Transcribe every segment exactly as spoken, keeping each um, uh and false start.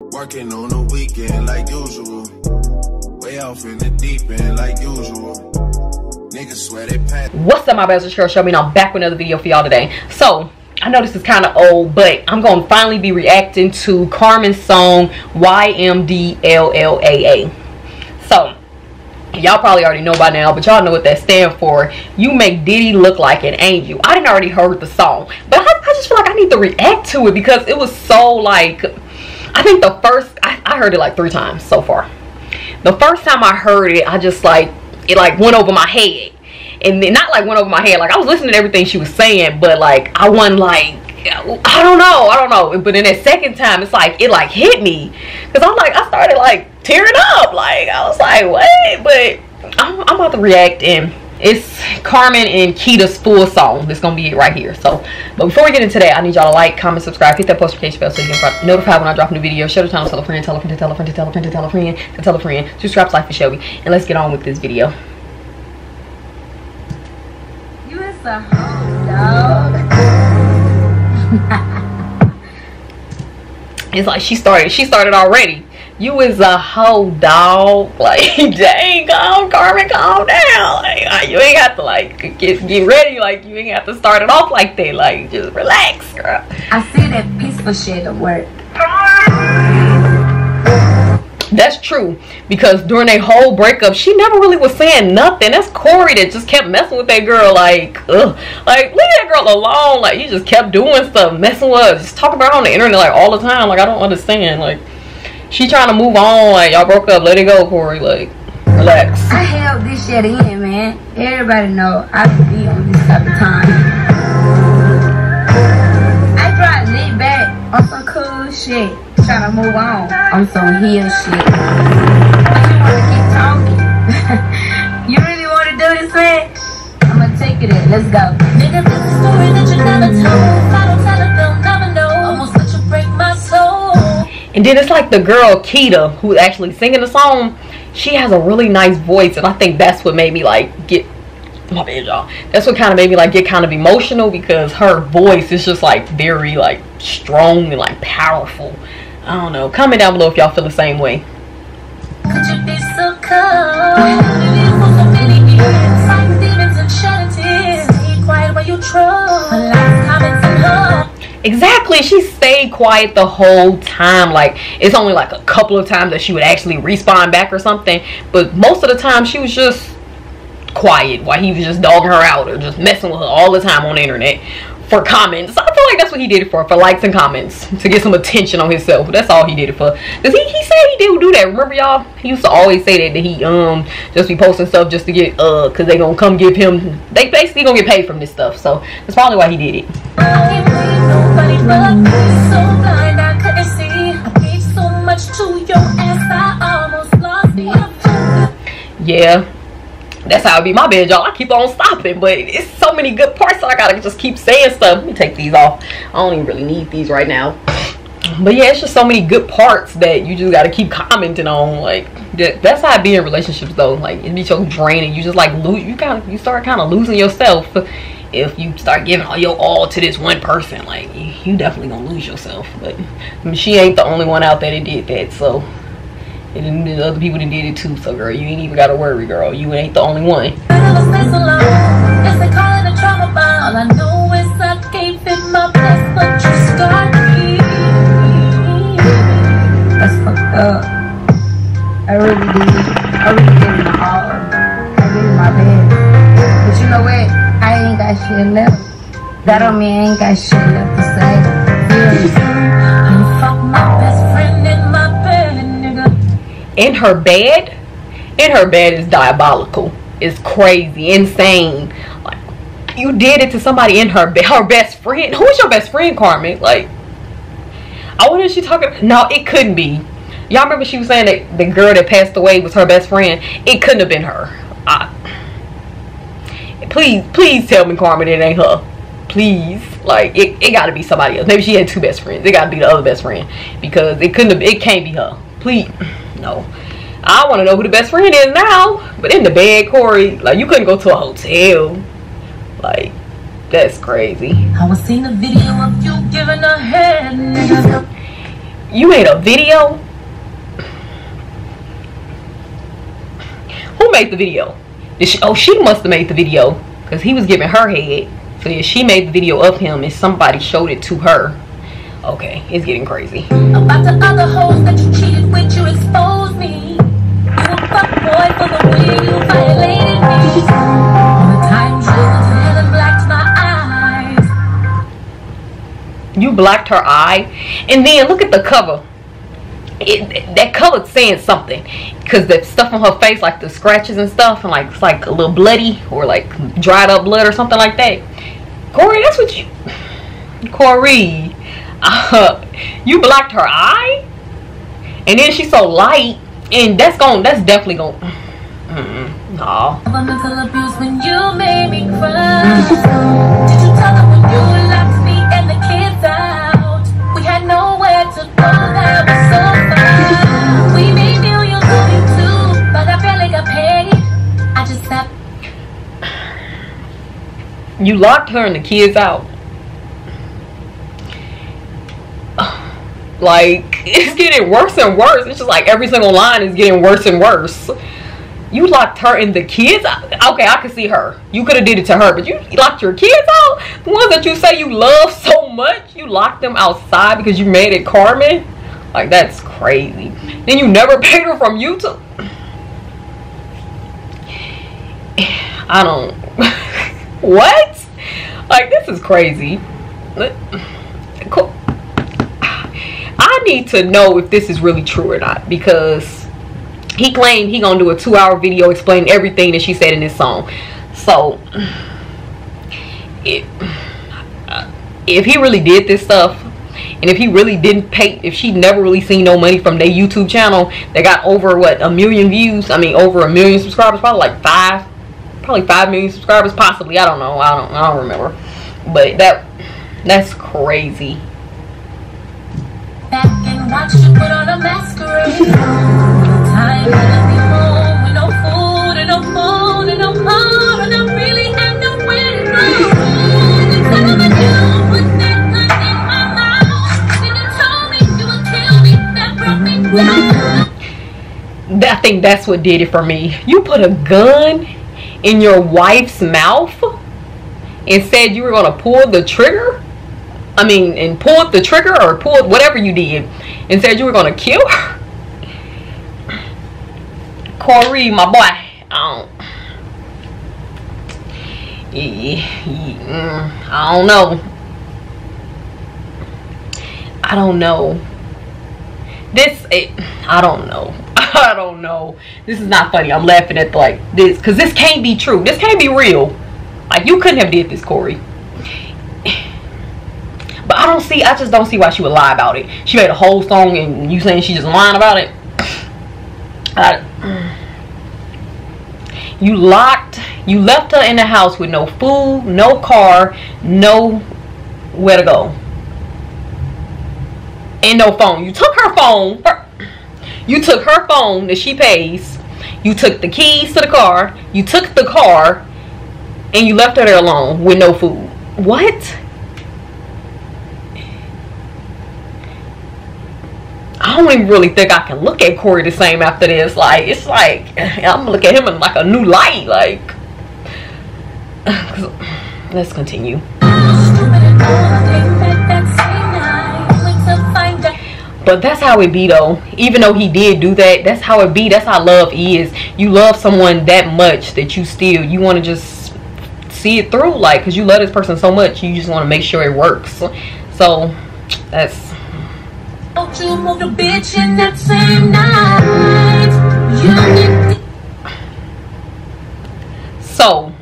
Working on the weekend like usual. Way off in the deep end like usual. Niggas swear they pass. What's up, my best girl? Chelbe, and I'm back with another video for y'all today. So, I know this is kind of old, but I'm going to finally be reacting to Carmen's song Y M D L L A A. So, y'all probably already know by now, but y'all know what that stands for. You make Diddy look like an angel. I didn't already heard the song, but I, I just feel like I need to react to it because it was so like... I think the first I, I heard it like three times so far. The first time I heard it, I just like it like went over my head, and then not like went over my head. Like I was listening to everything she was saying, but like I wasn't like I don't know, I don't know. But then that second time, it's like it like hit me because I'm like I started like tearing up. Like I was like wait, but I'm, I'm about to react, and it's Carmen and Keda's full song. That's gonna be it right here. So, but before we get into that, I need y'all to like, comment, subscribe, hit that post notification bell so you can notified when I drop a new video. Share the channel, tell a friend, tell a friend, tell a friend, tell a friend, tell a friend, tell a friend. Subscribe to Life with Chelbe, and let's get on with this video. You is a hoe, dog. It's like she started. She started already. You is a hoe, dog. Like, dang, calm, Carmen, calm down. Like, you ain't have to, like, get, get ready. Like, you ain't have to start it off like that. Like, just relax, girl. I see that peaceful shit at work. That's true. Because during their whole breakup, she never really was saying nothing. That's Corey that just kept messing with that girl. Like, ugh. Like, leave that girl alone. Like, you just kept doing stuff, messing with us. Just talking about her on the internet, like, all the time. Like, I don't understand. Like, she trying to move on, like, y'all broke up, let it go, Corey, like, relax. I held this shit in, man. Everybody know I could be on this type of time. I tried to lay back on some cool shit, trying to move on on some heel shit. But you want to keep talking. You really want to do this, man? I'm going to take it in. Let's go. Nigga, this is a story that you never told. I don't tell it, they'll never know. Almost let you break my soul. And then it's like the girl Keda, who's actually singing the song, she has a really nice voice, and I think that's what made me like get my bad, y'all. That's what kind of made me like get kind of emotional because her voice is just like very like strong and like powerful. I don't know. Comment down below if y'all feel the same way. Could you be so cold? Exactly, she stayed quiet the whole time. Like, it's only like a couple of times that she would actually respond back or something, but most of the time she was just quiet while he was just dogging her out or just messing with her all the time on the internet for comments. I feel like that's what he did it for, for likes and comments, to get some attention on himself. That's all he did it for. Because he, he said he did do that. Remember, y'all? He used to always say that, that he um just be posting stuff just to get, uh, because they gonna come give him, they basically gonna get paid from this stuff. So, that's probably why he did it. I can't believe nobody but me, so blind I couldn't see. I gave so much to your ass, I almost lost me. Yeah. That's how it be, my bad, y'all. I keep on stopping, but it's so many good parts that I gotta just keep saying stuff. Let me take these off. I don't even really need these right now. But yeah, it's just so many good parts that you just gotta keep commenting on. Like that's how it be in relationships, though. Like it be so draining. You just like lose. You kind of you start kind of losing yourself if you start giving all your all to this one person. Like you definitely gonna lose yourself. But I mean, she ain't the only one out there that did that. So. And then other people that did it too, so girl, you ain't even gotta worry, girl. You ain't the only one. That's fucked up. I really did. I really did my all. I did my bad. But you know what? I ain't got shit left. That don't mean I ain't got shit left to say. You fuck my best friend in my bed. In her bed, in her bed is diabolical. It's crazy, insane. Like you did it to somebody in her bed, her best friend. Who is your best friend, Carmen? Like, I wonder if she talking. No, it couldn't be. Y'all remember she was saying that the girl that passed away was her best friend. It couldn't have been her. I, please, please tell me, Carmen, it ain't her. Please, like it, it got to be somebody else. Maybe she had two best friends. It got to be the other best friend because it couldn't have. It can't be her. Please. No, I want to know who the best friend is now. But in the bed, Corey, like you couldn't go to a hotel. Like that's crazy. I was seeing a video of you giving a head. You made a video? Who made the video? Did she, oh, she must have made the video because he was giving her head. So yeah, she made the video of him and somebody showed it to her. Okay, it's getting crazy. About the other hoes that you cheated with, you exposed me. You a fuck boy for the way you violated me. All the time you looked and blacked my eyes. You blacked her eye? And then look at the cover. It, that color's saying something, because the stuff on her face, like the scratches and stuff, and like it's like a little bloody or like dried up blood or something like that. Corey, that's what you, Corey, uh, you blocked her eye, and then she's so light, and that's gone. That's definitely gone. Mm-mm, no. Mental abuse when you made me cry. Did you tell them when you locked me and the kids out? We had nowhere to go. That was so. You locked her and the kids out. Like, it's getting worse and worse. It's just like every single line is getting worse and worse. You locked her and the kids out. Okay, I can see her. You could have did it to her, but you locked your kids out? The ones that you say you love so much, you locked them outside because you mad at Carmen? Like, that's crazy. Then you never paid her from YouTube. I don't... What? Like, this is crazy. Cool. I need to know if this is really true or not, because he claimed he gonna do a two-hour video explaining everything that she said in this song. So it, if he really did this stuff, and if he really didn't pay, if she never really seen no money from their YouTube channel, they got over what, a million views, I mean over a million subscribers, probably like five Probably five million subscribers, possibly. I don't know. I don't. I don't remember. But that—that's crazy. Back and watch you put on a masquerade. Time to be home with no food and no phone and no mom, and I'm really at the window. The time that you put that gun in my mouth, and you told me you would kill me. That broke me down. I think that's what did it for me. You put a gun in your wife's mouth and said you were gonna pull the trigger. I mean, and pulled the trigger or pulled whatever you did and said you were gonna kill her. Corey, my boy, I don't, I don't know. I don't know. This, it, I don't know. I don't know. This is not funny. I'm laughing at like this because this can't be true. This can't be real. Like, you couldn't have did this, Corey. But I don't see. I just don't see why she would lie about it. She made a whole song and you saying she just lying about it. I, you locked. You left her in the house with no food, no car, no where to go, and no phone. You took her phone. Her, You took her phone that she pays. You took the keys to the car. You took the car, and you left her there alone with no food. What? I don't even really think I can look at Corey the same after this. Like, it's like I'm gonna look at him in like a new light. Like, let's continue. But that's how it be though. Even though he did do that, that's how it be. That's how love is. You love someone that much that you still, you want to just see it through. Like, because you love this person so much, you just want to make sure it works. So, that's... Don't you move the bitch in that same night. You... So,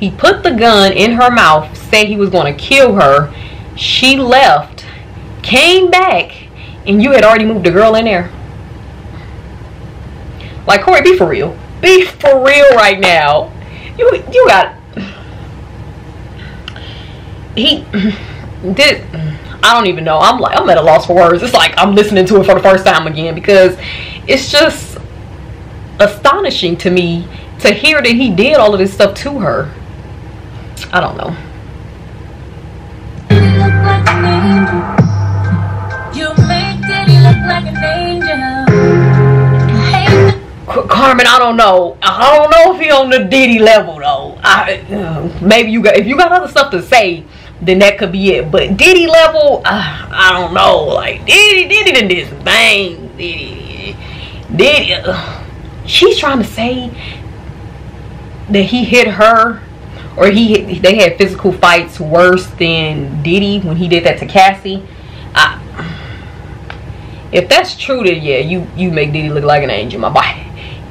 he put the gun in her mouth, said he was going to kill her. She left, came back, and you had already moved the girl in there. Like, Corey, be for real. Be for real right now. You you got... He did... I don't even know. I'm like, I'm at a loss for words. It's like I'm listening to it for the first time again, because it's just astonishing to me to hear that he did all of this stuff to her. I don't know. It looked like an angel. You make Diddy look Harmon, I don't know. I don't know if he on the Diddy level though. I, maybe you got, if you got other stuff to say, then that could be it. But Diddy level, uh, I don't know. Like Diddy, Diddy done did some things. Diddy, Diddy. Uh, she's trying to say that he hit her, or he they had physical fights worse than Diddy when he did that to Cassie. I, if that's true, then yeah, you you make Diddy look like an angel, my boy.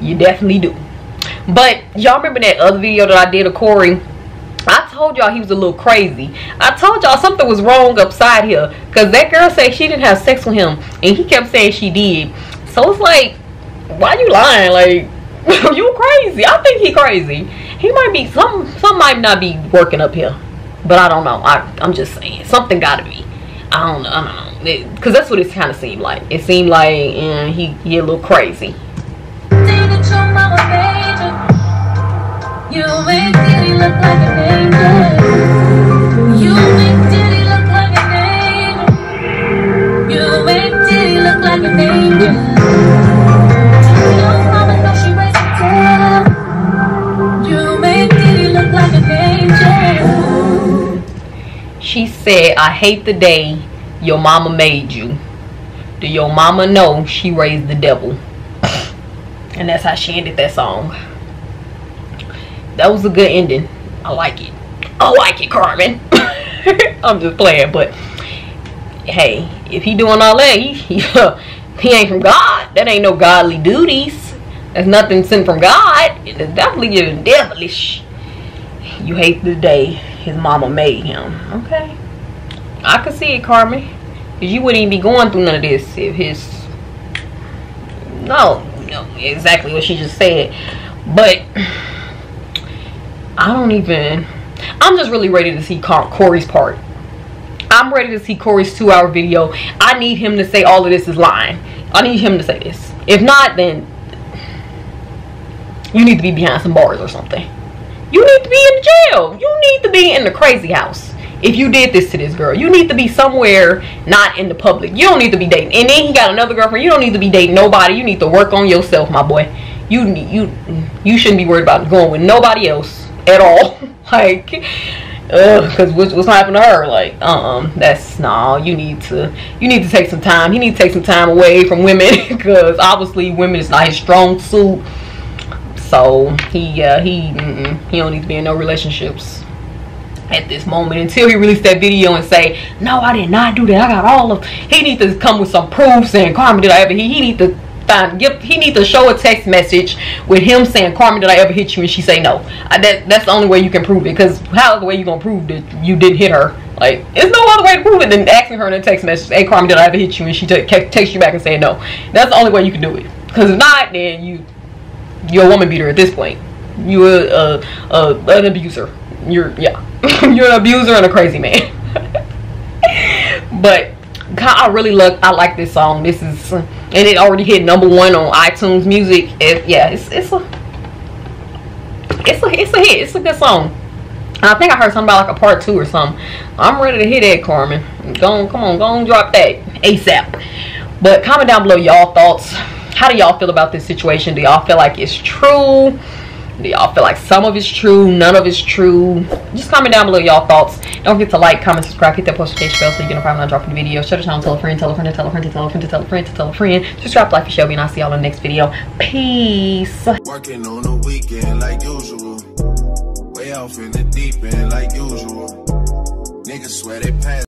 You definitely do. But y'all remember that other video that I did of Corey? I told y'all he was a little crazy. I told y'all something was wrong upside here, because that girl said she didn't have sex with him and he kept saying she did. So it's like, why you lying? Like, you crazy. I think he crazy. He might be, some some might not be working up here, but I don't know. I, I'm just saying something gotta be. I don't know. I don't know, because that's what it kind of seemed like. It seemed like mm, he, he a little crazy. You make Diddy look like an angel. You make Diddy look like an angel. You make Diddy look like an angel. You know mama thought she raised a tail. You make Diddy look like an angel. She said, I hate the day your mama made you. Do your mama know she raised the devil? And that's how she ended that song. That was a good ending. I like it. I like it, Carmen. I'm just playing, but hey, if he doing all that, he, he, he ain't from God. That ain't no godly duties. That's nothing sent from God. It's definitely you're devilish. You hate the day his mama made him. Okay, I could see it, Carmen, because you wouldn't even be going through none of this if his no, no, exactly what she just said, but. I don't even, I'm just really ready to see Corey's part. I'm ready to see Corey's two hour video. I need him to say all of this is lying. I need him to say this. If not, then you need to be behind some bars or something. You need to be in jail. You need to be in the crazy house. If you did this to this girl, you need to be somewhere not in the public. You don't need to be dating. And then he got another girlfriend. You don't need to be dating nobody. You need to work on yourself, my boy. You, you, you shouldn't be worried about going with nobody else at all. Like, because what's, what's happened to her? Like, um that's no, you need to you need to take some time. He need to take some time away from women, because obviously women is not his strong suit. So he uh he mm-mm, he don't need to be in no relationships at this moment until he released that video and say, no, I did not do that, I got all of. He need to come with some proof saying, Carmen, did I ever? He, he need to Find, give, he needs to show a text message with him saying, Carmen, did I ever hit you? And she say no. I, that, that's the only way you can prove it, because how the way you gonna prove that you did hit her? Like, there's no other way to prove it than asking her in a text message, hey, Carmen, did I ever hit you? And she texts you back and say no. That's the only way you can do it, because if not, then you you're a woman beater at this point. You're a, a, a, an abuser. You're yeah you're an abuser and a crazy man. But God, I really love, I like this song. This is, and it already hit number one on iTunes Music. It, yeah, it's it's a, it's a it's a hit. It's a good song. I think I heard something about like a part two or something. I'm ready to hear that, Carmen. Go on, come on, go on, drop that ASAP. But comment down below y'all thoughts. How do y'all feel about this situation? Do y'all feel like it's true? Do y'all feel like some of it's true, none of it's true? Just comment down below y'all thoughts. Don't forget to like, comment, subscribe, hit that post notification bell so you get notified when I drop a new video. Shut it down, tell a friend, tell a friend, tell a friend, tell a friend, tell a friend, tell a friend. Subscribe to Life with Chelbe, and I'll see y'all in the next video. Peace. Working on the weekend like usual. Way off in the deep end like usual. Niggas swear they pass.